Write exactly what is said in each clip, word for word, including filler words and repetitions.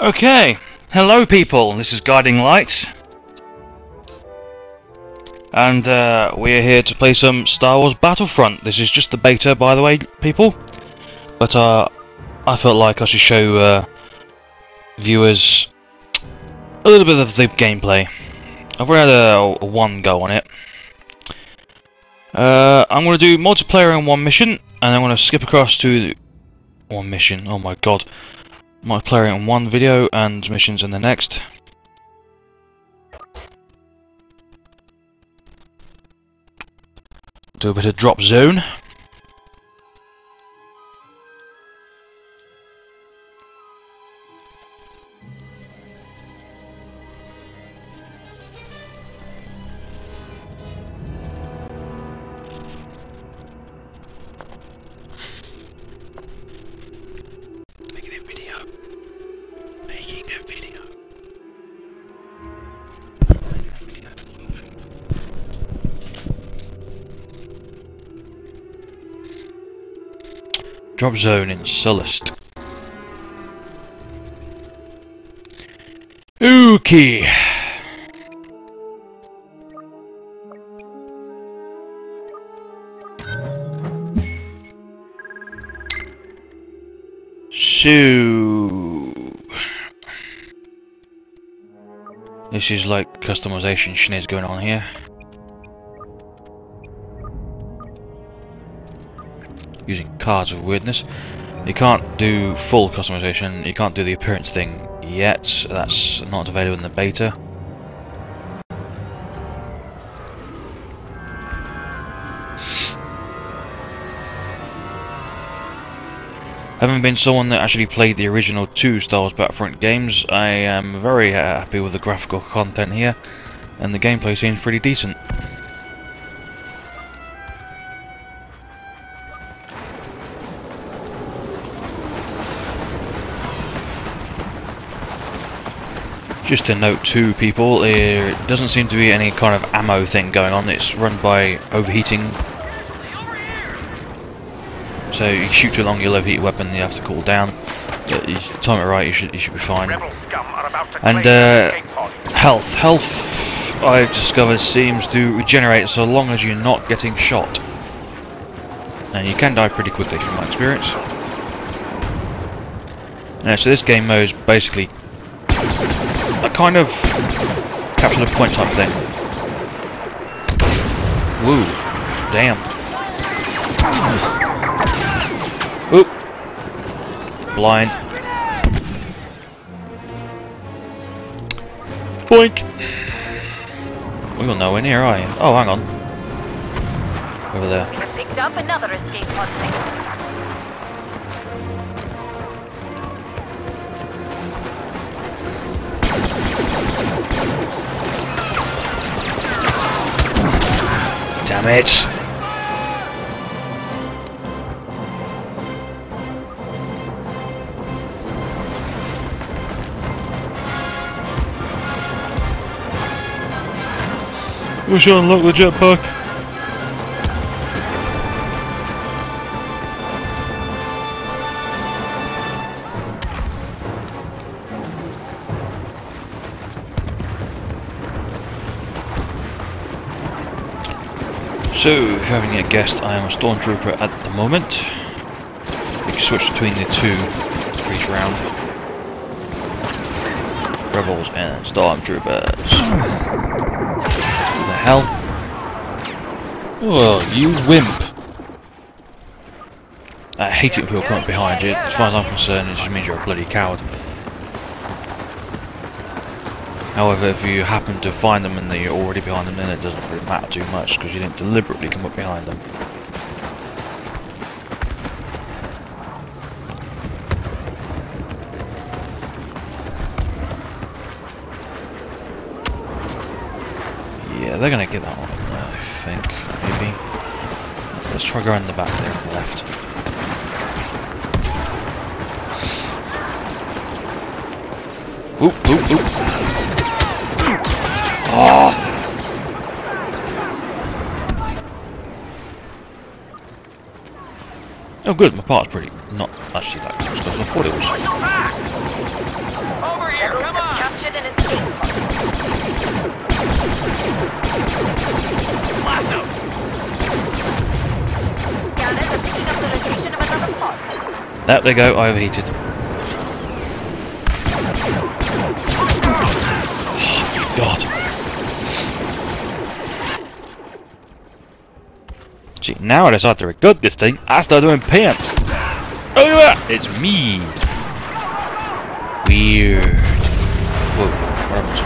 Okay, hello people, this is Guiding Lights, and uh, we're here to play some Star Wars Battlefront. This is just the beta, by the way, people, but uh, I felt like I should show uh, viewers a little bit of the gameplay. I've read a, a one go on it. Uh, I'm going to do multiplayer in one mission, and I'm going to skip across to one mission, oh my god. Multiplayer in one video and missions in the next. Do a bit of Drop Zone. Drop Zone in Sullust. Okay. So this is like customization schniz going on here. Using cards of weirdness. You can't do full customization, you can't do the appearance thing yet, so that's not available in the beta. Having been someone that actually played the original two Star Wars Battlefront games, I am very happy with the graphical content here, and the gameplay seems pretty decent. Just to note too, people, it doesn't seem to be any kind of ammo thing going on. It's run by overheating. So you shoot too long, you'll overheat a weapon, you have to cool down. You time it right, you should, you should be fine. And uh, health. Health, I've discovered, seems to regenerate so long as you're not getting shot. And you can die pretty quickly from my experience. Yeah, so this game mode is basically a kind of capture the point type thing. Woo. Damn. Oop. Blind. Boink. Well, you're nowhere near, are you? Oh, hang on. Over there. I picked up another escape pod signal. Damn it! We should unlock the jetpack. So, if you haven't yet guessed, I am a Stormtrooper at the moment. You can switch between the two for each round. Rebels and Stormtroopers. What the hell? Oh, you wimp! I hate it when people come up behind you. As far as I'm concerned, it just means you're a bloody coward. However, if you happen to find them and you're already behind them, then it doesn't really matter too much because you didn't deliberately come up behind them. Yeah, they're gonna get that one, I think, maybe. Let's try going in the back there on the left. Oop, oop, oop. Oh. Oh good, my part's pretty not actually that close as I thought it was. There we go, I overheated. Oh my god. Gee, now I decide to record this thing, I start doing pants. Oh yeah, it's me. Weird. Whoa, what happens?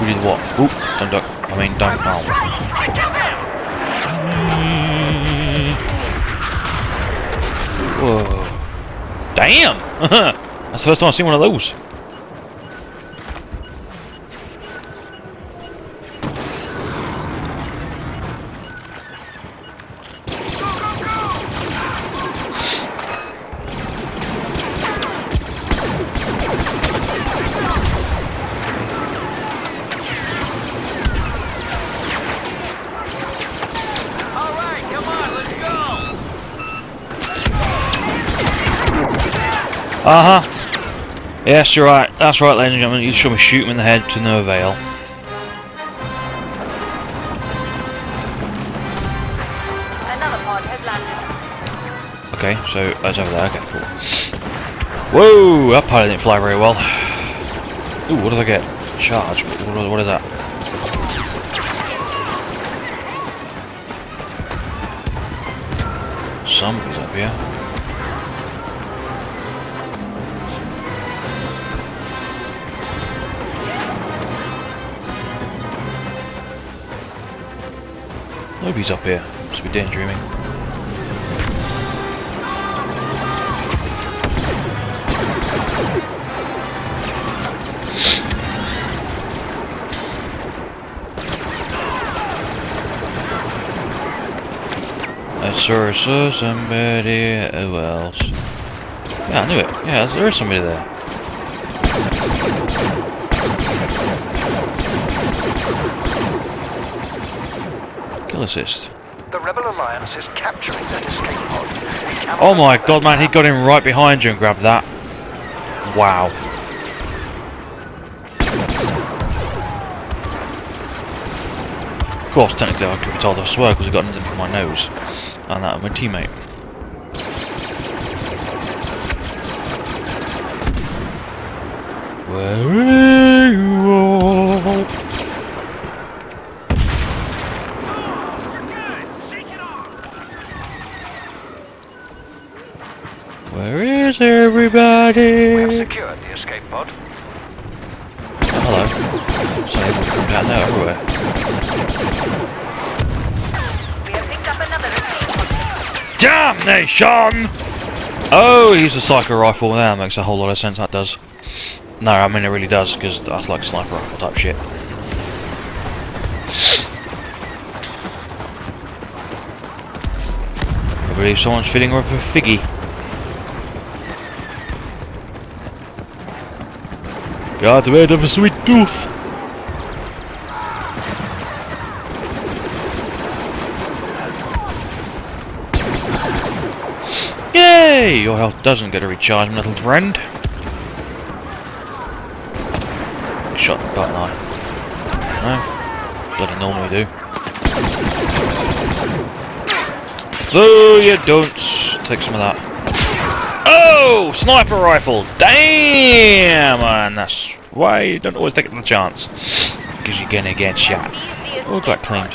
Who did what? Oop, don't duck. I mean, don't know. Whoa. Damn! That's the first time I've seen one of those. Uh huh. Yes, you're right. That's right, ladies and gentlemen. You just want me shoot him in the head to no avail. Another pod has landed. Okay, so that's over there. Okay, cool. Whoa, that pilot didn't fly very well. Ooh, what did I get? Charge. What, what is that? Something's up here. Nobody's up here. Must be daydreaming. I saw, saw somebody else. Yeah, I knew it. Yeah, there is somebody there. Assist. The Rebel Alliance is capturing that escape pod. Oh my god, man, he got him right behind you and grabbed that. Wow. Of course, technically I could be told I swear because I got nothing from my nose. And that of my teammate. Where are you all? Where is everybody? We have secured the escape pod. Oh, hello. So we'll come down there everywhere. We have picked up another escape pod. Damnation! Oh, he's a psycho rifle. That makes a whole lot of sense, that does. No, I mean it really does, because that's like sniper rifle type shit. I believe someone's feeding up a figgy. Got rid of a sweet tooth! Yay! Your health doesn't get a recharge, my little friend. Shot the butt line. No? Bloody normally do. So you don't take some of that. Oh, sniper rifle! Damn! And that's why you don't always take the chance. Because you're gonna get shot. Oh, got cleaned.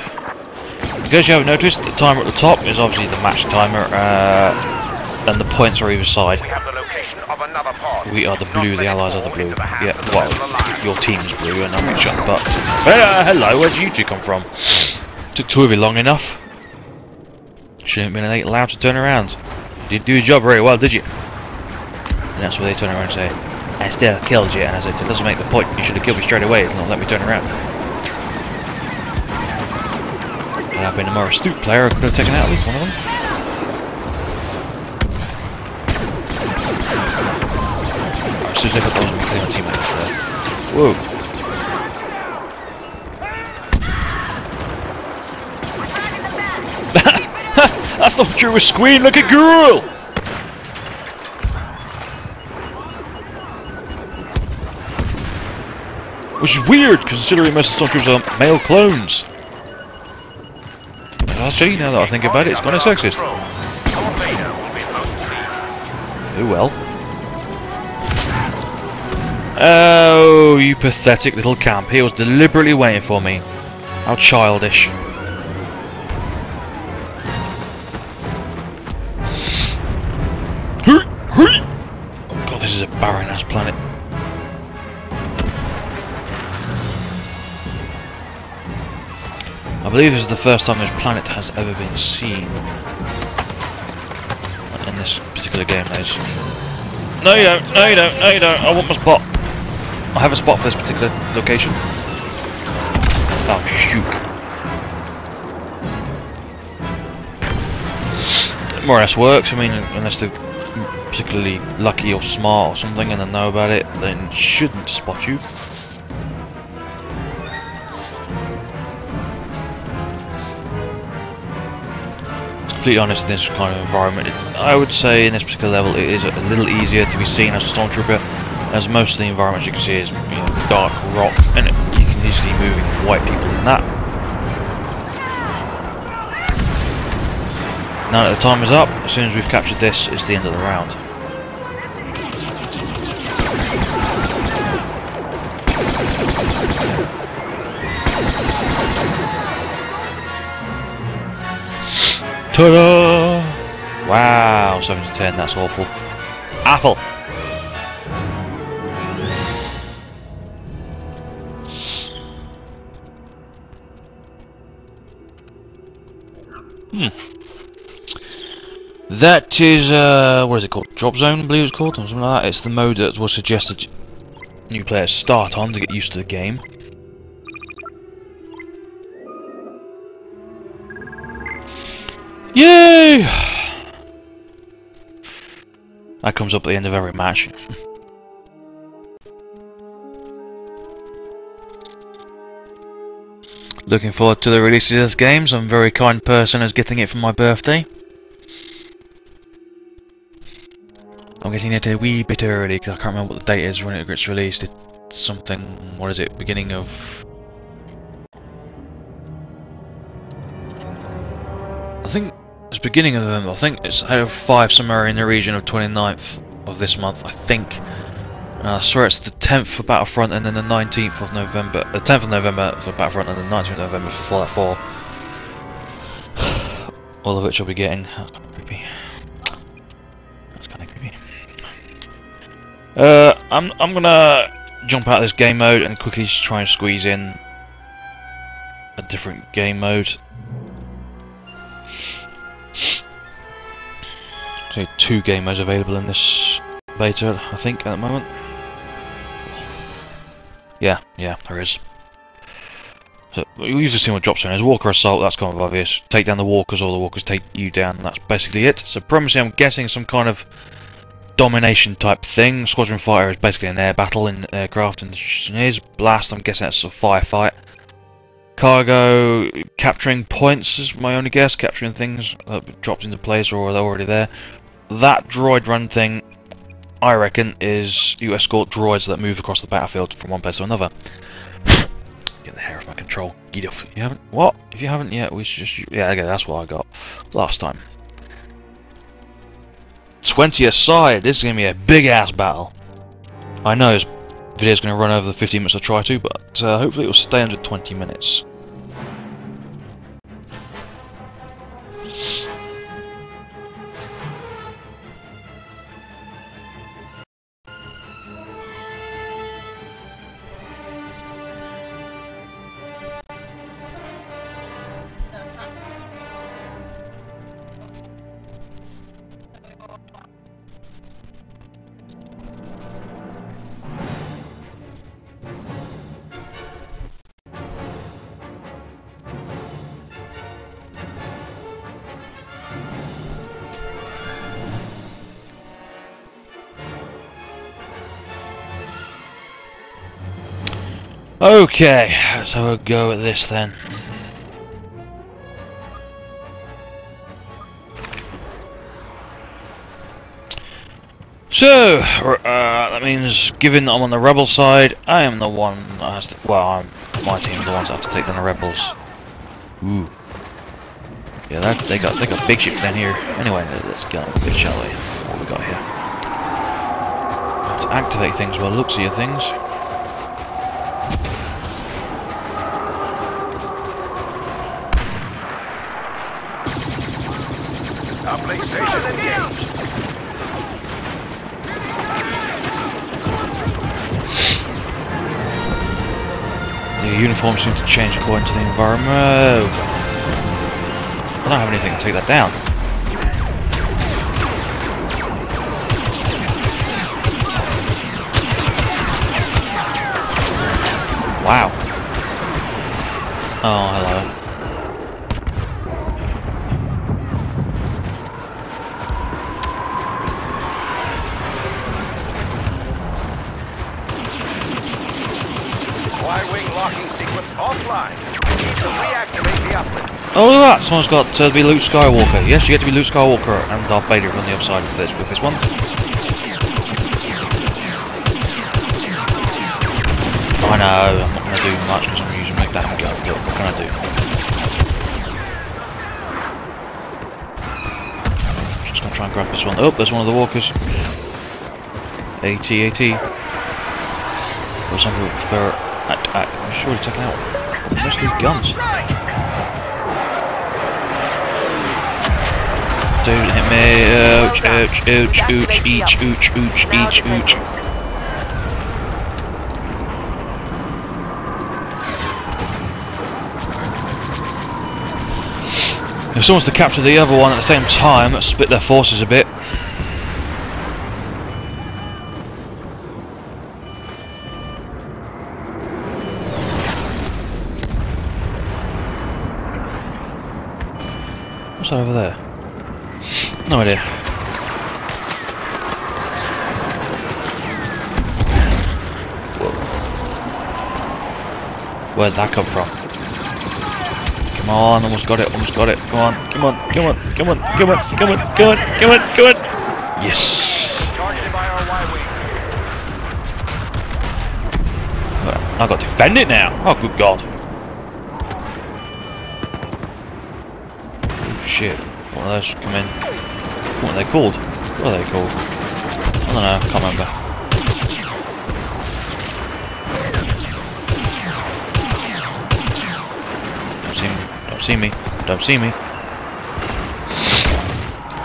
Because you have noticed, the timer at the top is obviously the match timer, uh, and the points are either side. We have the location of another pod. We are the blue, the allies are the blue. Yeah, well, your team's blue, and I'm shot in the butt. Uh, hello, where'd you two come from? Took two of you long enough. Shouldn't have been allowed to turn around. You didn't do your job very well, did you? And that's where they turn around and say, I still killed you. And I said, it doesn't make the point. You should have killed me straight away. It's not let me turn around. Had I been a more astute player, I could have taken out at least one of them. Alright, as soon as I got those, I'm cleaning my teammates there. Whoa. That's not true with Squeen. Look at girl! Which is weird, considering most of the Stormtroopers are male clones. Actually, now that I think about it, it's kind of sexist. Oh well. Oh, you pathetic little camp. He was deliberately waiting for me. How childish. Oh god, this is a barren-ass planet. I believe this is the first time this planet has ever been seen. In this particular game, that is. No you don't, no you don't, no you don't, I want my spot. I have a spot for this particular location. Oh, shoot. It more or less works, I mean, unless they're particularly lucky or smart or something and they know about it, then it shouldn't spot you. Honest, in this kind of environment, it, I would say in this particular level it is a little easier to be seen as a Stormtrooper, as most of the environments you can see is, you know, dark rock, and it, you can easily move and white people in that. Now that the time is up, as soon as we've captured this, it's the end of the round. Ta-da! Wow, seven to ten, that's awful. Apple! Hmm. That is, uh, what is it called? Drop Zone, I believe it's called, or something like that. It's the mode that was suggested new players start on to get used to the game. Yay! That comes up at the end of every match. Looking forward to the release of this game. Some very kind person is getting it for my birthday. I'm getting it a wee bit early because I can't remember what the date is when it gets released. It's something, what is it, beginning of... I think... It's beginning of November, I think it's oh five, somewhere in the region of twenty-ninth of this month, I think. And I swear it's the tenth for Battlefront and then the nineteenth of November, the tenth of November for Battlefront and the nineteenth of November for Fallout four. All of which I'll be getting. That's kind of creepy. That's kind of creepy. Uh, I'm, I'm gonna jump out of this game mode and quickly just try and squeeze in a different game mode. Two game modes available in this beta, I think, at the moment. Yeah, yeah, there is. So you've just seen what Drop Zone is. Walker assault, that's kind of obvious. Take down the walkers, or the walkers take you down. That's basically it. Supremacy, I'm guessing, some kind of domination type thing. Squadron fighter is basically an air battle in aircraft and engineers. Blast, I'm guessing that's a firefight. Cargo, capturing points is my only guess. Capturing things that dropped into place or they're already there. That droid run thing, I reckon, is you escort droids that move across the battlefield from one place to another. Get the hair off my control. Get off. You haven't? What? If you haven't yet, we should just... Yeah, okay, that's what I got last time. twenty aside. This is going to be a big-ass battle. I know this video's going to run over the fifteen minutes I try to, but uh, hopefully it'll stay under twenty minutes. Okay, let's have a go at this then. So, uh, that means, given that I'm on the rebel side, I am the one that has to... Well, I'm, my team's the ones that have to take down the rebels. Ooh. Yeah, that, they got they got big shit down here. Anyway, let's get on with it, shall we? What we got here? to activate things by the looks of your things. Uplink station engaged. Your uniform seems to change according to the environment. I don't have anything to take that down. Wow. Oh, hello. Y-Wing locking sequence offline. We need to reactivate the uplink. Oh, look at that! Someone's got to be Luke Skywalker. Yes, you get to be Luke Skywalker and Darth Vader on the upside of this, with this one. I know, I'm not going to do much because I'm using my damn gun, but what can I do? I'm just going to try and grab this one. Oh, there's one of the walkers. A T A T. Or some people prefer A T A T. I'm sure he's taken out most of these guns. Don't hit me. Ouch, ouch, ouch, ouch, each, ouch, ouch, each, ouch. ouch. If someone's to capture the other one at the same time, split their forces a bit. What's that over there? No idea. Whoa. Where'd that come from? Come on, almost got it, almost got it. Come on, come on, come on, come on, come on, come on, come on, come on, come on. Yes. I've got to defend it now. Oh, good God. Shit. What are those come in? What are they called? What are they called? I don't know, I can't remember. See me, don't see me.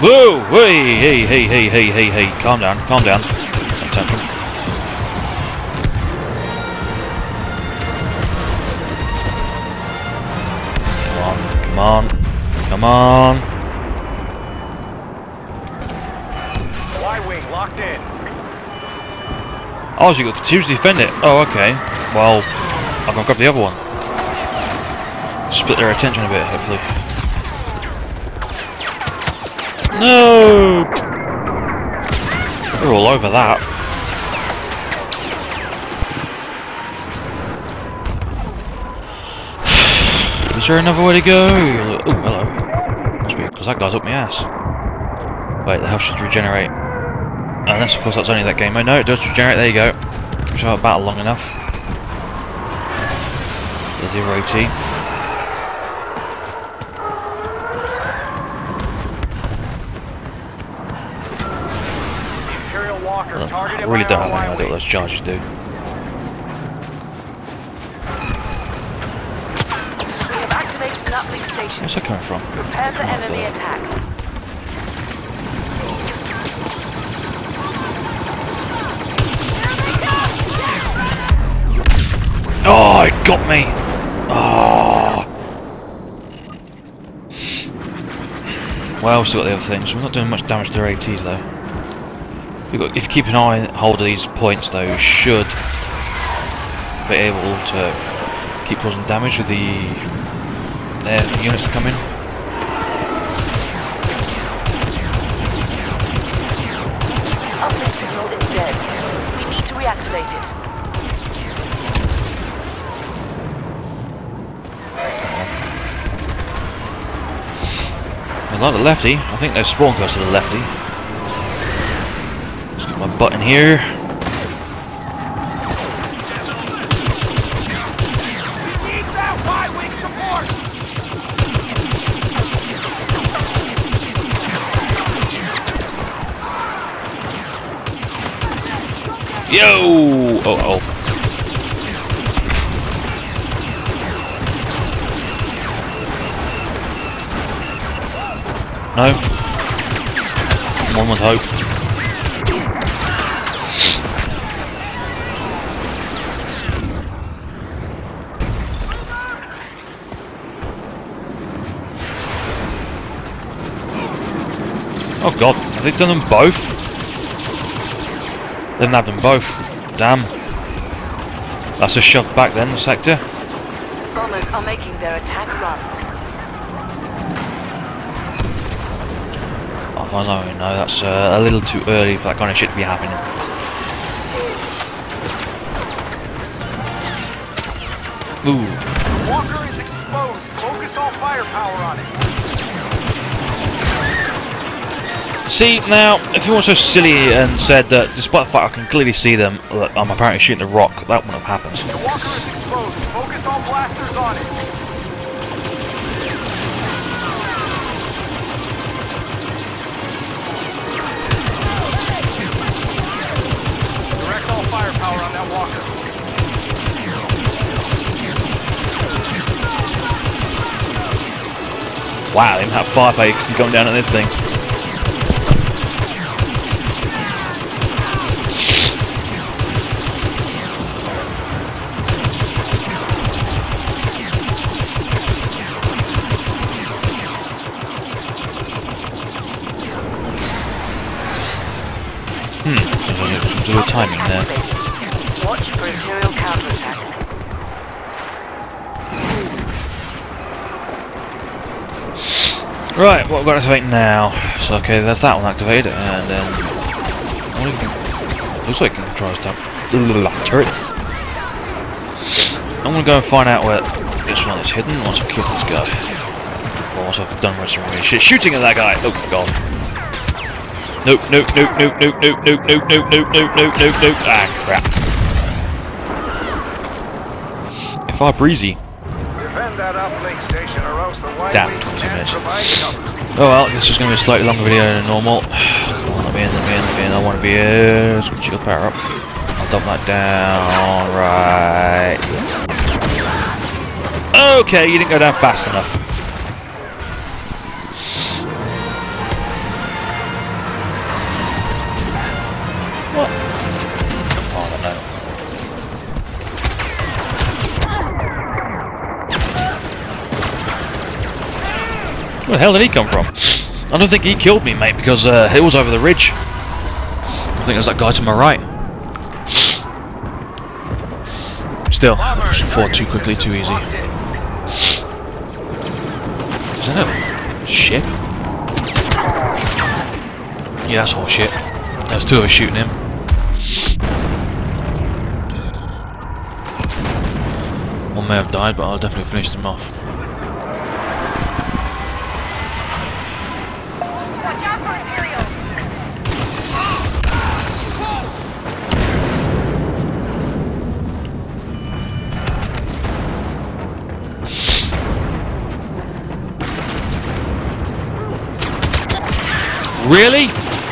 Whoa! Hey, hey, hey, hey, hey, hey, hey, calm down, calm down. Attention. Come on, come on, come on. Y-Wing locked in. Oh, so you got to choose to defend it. Oh, okay. Well, I'm gonna grab the other one. Split their attention a bit, hopefully. No! They're all over that. Is there another way to go? Oh, hello. Must be because that guy's up my ass. Wait, the hell should regenerate. Unless, of course, that's only that game. Oh no, it does regenerate. There you go. Should have a battle long enough. There's zero A T. I really don't have any idea what those charges do. Where's that coming from? Prepare for enemy attack. Oh, it got me! Oh. Well, we've still got the other things. We're not doing much damage to their A Ts though. If you keep an eye hold of these points though, you should be able to keep causing damage with the uh, units that come in. Uplink signal is dead. We need to reactivate it. I like the lefty. I think their spawn goes to the lefty. My button here. Yo! Oh, oh. No. One would hope. Oh god, have they done them both? They didn't have them both. Damn. That's a shove back then, the sector. Bombers are making their attack run. Oh no, no, that's uh, a little too early for that kind of shit to be happening. Ooh. Walker is exposed. Focus all firepower on it. See, now, if you were so silly and said that despite the fact I can clearly see them, that I'm apparently shooting a rock, that wouldn't have happened. The Walker is exposed. Focus all blasters on it. Firepower on that walker. Wow, they didn't have fire fakes and come down at this thing. Hmm, do a timing there. Watch for Imperial counterattack. Right, what I've got to activate now. So okay, that's that one activated, and then um, looks like it can try to turrets. I'm gonna go and find out where this one is hidden once I've killed this guy. Or once I've done some weird shit. Shooting at that guy! Oh god. Nope, nope, nope, nope, nope, nope, nope, nope, nope, nope, nope, nope, nope, nope. Ah, crap. If I breezy. Damn, twenty minutes. Oh well, this is going to be a slightly longer video than normal. I want to be in, I want to be in, I want to be in, I want to be here. Let's get your power up. I'll dump that down. Right. Okay, you didn't go down fast enough. Where the hell did he come from? I don't think he killed me, mate, because uh, he was over the ridge. I think there's that guy to my right. Still, I'm pushing forward too quickly, too easy. Is that a ship? Yeah, that's horseshit. There's two of us shooting him. One may have died, but I'll definitely finish them off. Really?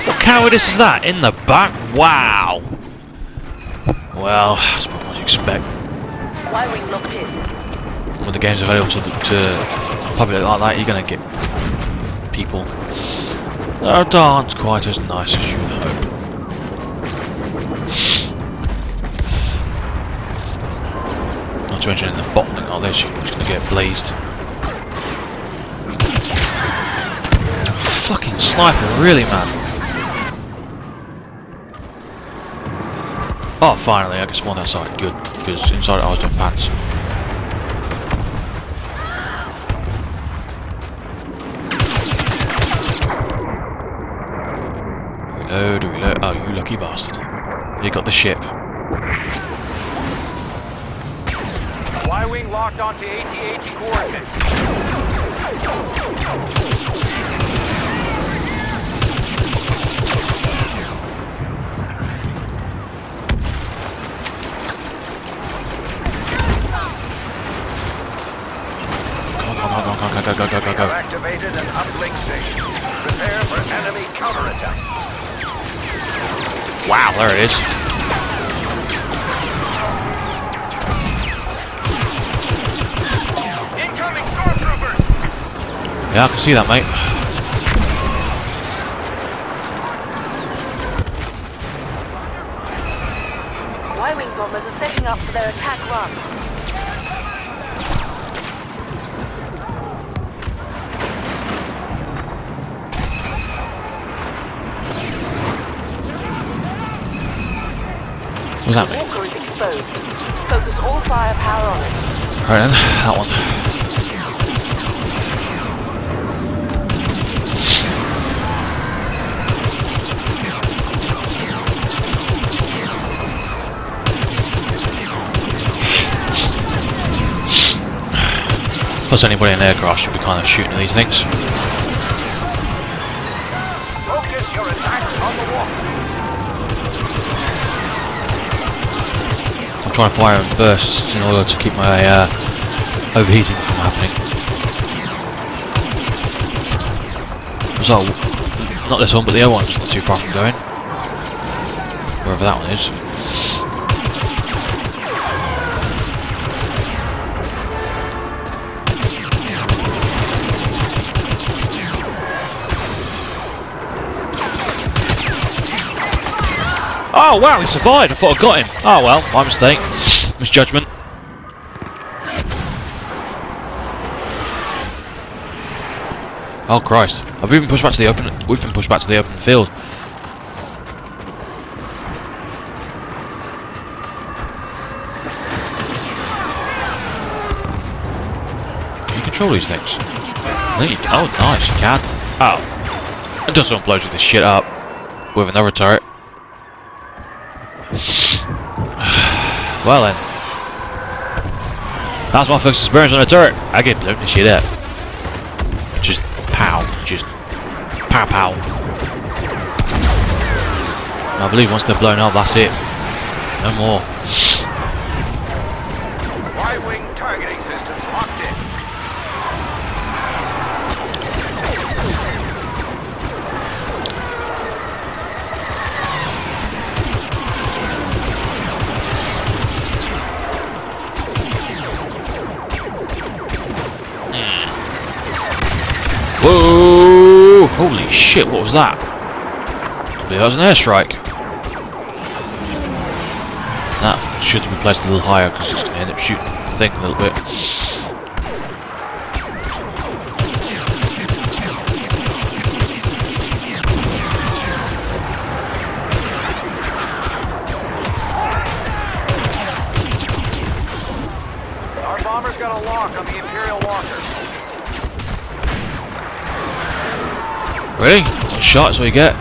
What cowardice is that? In the back? Wow! Well, that's what you expect. Y-Wing locked in. When the game's available to the to public like that, you're gonna get people that aren't quite as nice as you hope. Not to mention in the bottom of all this, you're just gonna get blazed. Fucking sniper, really, man. Oh, finally, I can spawn outside. Good, because inside I was doing pants. Reload, reload. Oh, you lucky bastard. You got the ship. Y-Wing locked onto A T A T coordinates. Go, go, go, go, go. Activated an uplink station. Prepare for enemy counterattack. Wow, there it is. Yeah, I can see that, mate. Y-Wing bombers are setting up for their attack run. What's that, mate? Walker is exposed. Focus all firepower on it. Right then, that one. Plus, anybody in an aircraft should be kind of shooting at these things. Focus your attack on the wall. I'm trying to fire in bursts in order to keep my uh, overheating from happening. So, not this one, but the other one's not too far from going. Wherever that one is. Oh wow, he survived! I thought I got him. Oh well, my mistake. Misjudgment. Oh Christ! I've even pushed back to the open. We've been pushed back to the open field. Can you control these things? Lead. Oh nice, you can. Oh, and someone blows this shit up with another turret. Well then, that's my first experience on a turret. I get blown to shit up. Just pow, just pow pow. I believe once they're blown up, that's it. No more. Y-wing targeting systems locked in. Whoa! Holy shit, what was that? I believe that was an airstrike. That should be placed a little higher because it's going to end up shooting the thing a little bit. Our bomber's got a lock on the Imperial Walker. Really? One shot is what you get.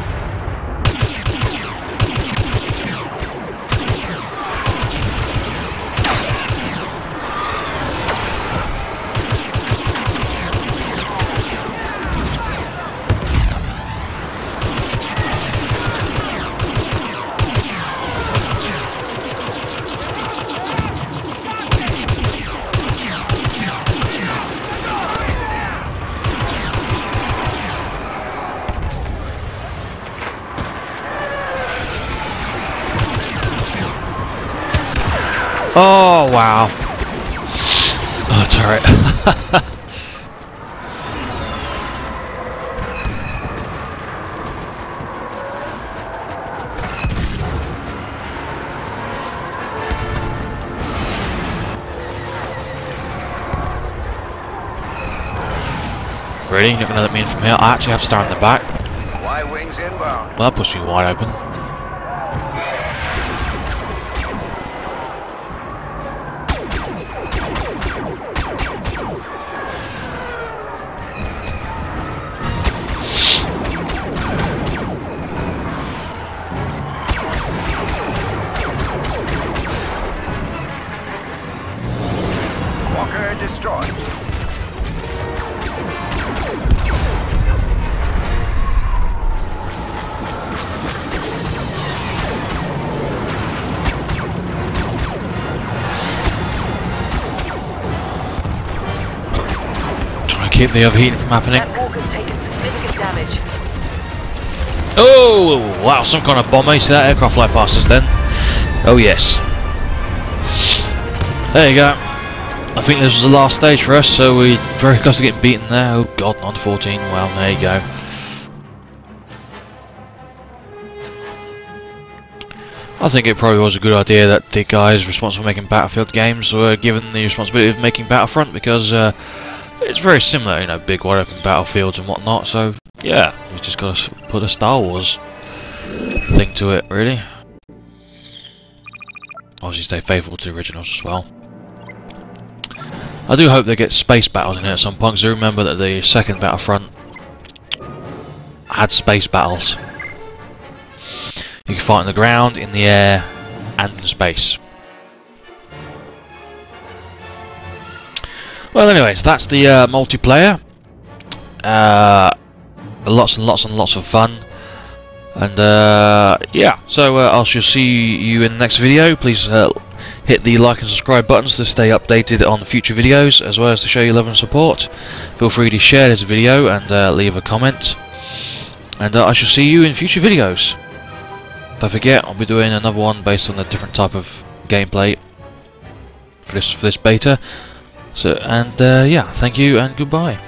Oh wow! Oh, it's alright. Really? You're not gonna let me in from here? I actually have Star in the back. Y-wings inbound. Well, that pushed me wide open. Destroyed. Trying to keep the overheating from happening. That walker's taken significant damage. Oh wow, some kind of bomb. I see that aircraft fly past us then. Oh yes. There you go. I think this was the last stage for us, so we very close to getting beaten there. Oh god, not fourteen. Well, there you go. I think it probably was a good idea that the guys responsible for making Battlefield games were given the responsibility of making Battlefront, because uh, it's very similar, you know, big wide open battlefields and whatnot. So yeah, we've just got to put a Star Wars thing to it, really. Obviously, stay faithful to the originals as well. I do hope they get space battles in here at some point, because I remember that the second Battlefront had space battles. You can fight on the ground, in the air, and in space. Well, anyways, that's the uh, multiplayer. Uh, lots and lots and lots of fun. And uh, yeah, so uh, I'll see you in the next video. Please uh, hit the like and subscribe buttons to stay updated on future videos, as well as to show your love and support. Feel free to share this video and uh, leave a comment. And uh, I shall see you in future videos. Don't forget, I'll be doing another one based on a different type of gameplay for this, for this beta. So, and uh, yeah, thank you and goodbye.